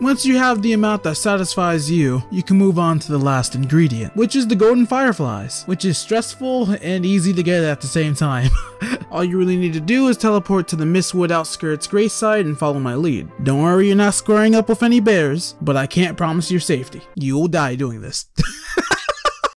Once you have the amount that satisfies you, you can move on to the last ingredient, which is the golden fireflies, which is stressful and easy to get at the same time. All you really need to do is teleport to the Mistwood Outskirts Grayside and follow my lead. Don't worry, you're not squaring up with any bears, but I can't promise your safety. You will die doing this.